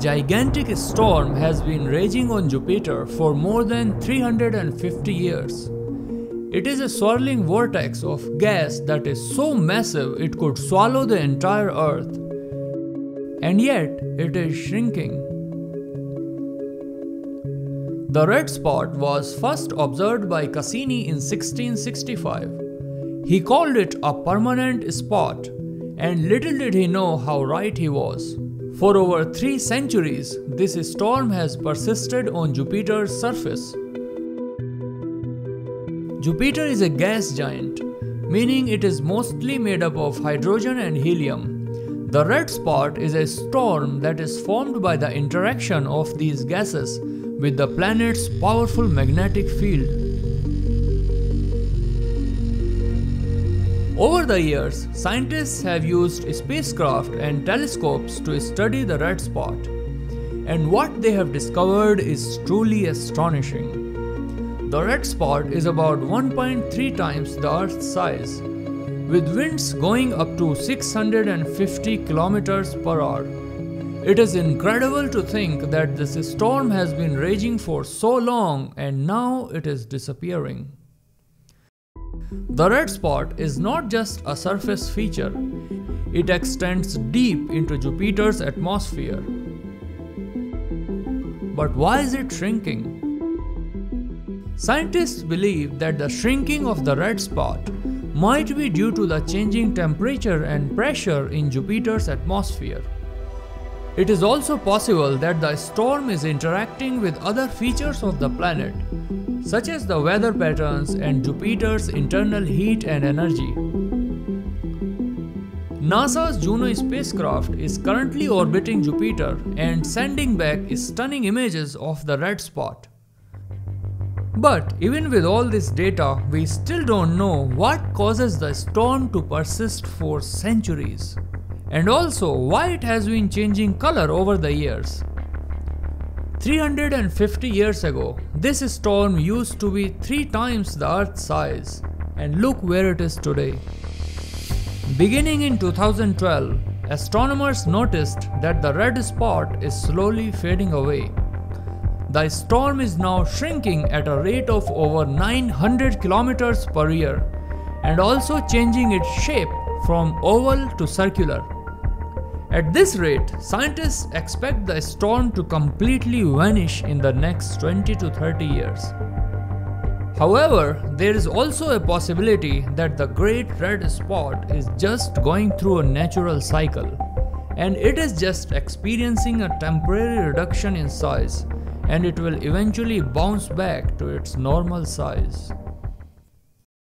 gigantic storm has been raging on Jupiter for more than 350 years. It is a swirling vortex of gas that is so massive it could swallow the entire Earth. And yet, it is shrinking. The red spot was first observed by Cassini in 1665. He called it a permanent spot, and little did he know how right he was. For over 3 centuries, this storm has persisted on Jupiter's surface. Jupiter is a gas giant, meaning it is mostly made up of hydrogen and helium. The red spot is a storm that is formed by the interaction of these gases with the planet's powerful magnetic field. Over the years, scientists have used spacecraft and telescopes to study the red spot, and what they have discovered is truly astonishing. The red spot is about 1.3 times the Earth's size, with winds going up to 650 kilometers per hour. It is incredible to think that this storm has been raging for so long and now it is disappearing. The red spot is not just a surface feature, it extends deep into Jupiter's atmosphere. But why is it shrinking? Scientists believe that the shrinking of the red spot might be due to the changing temperature and pressure in Jupiter's atmosphere. It is also possible that the storm is interacting with other features of the planet, such as the weather patterns and Jupiter's internal heat and energy. NASA's Juno spacecraft is currently orbiting Jupiter and sending back stunning images of the red spot. But even with all this data, we still don't know what causes the storm to persist for centuries, and also why it has been changing color over the years. 350 years ago, this storm used to be 3 times the Earth's size, and look where it is today. Beginning in 2012, astronomers noticed that the red spot is slowly fading away. The storm is now shrinking at a rate of over 900 kilometers per year, and also changing its shape from oval to circular. At this rate, scientists expect the storm to completely vanish in the next 20 to 30 years. However, there is also a possibility that the Great Red Spot is just going through a natural cycle, and it is just experiencing a temporary reduction in size, and it will eventually bounce back to its normal size.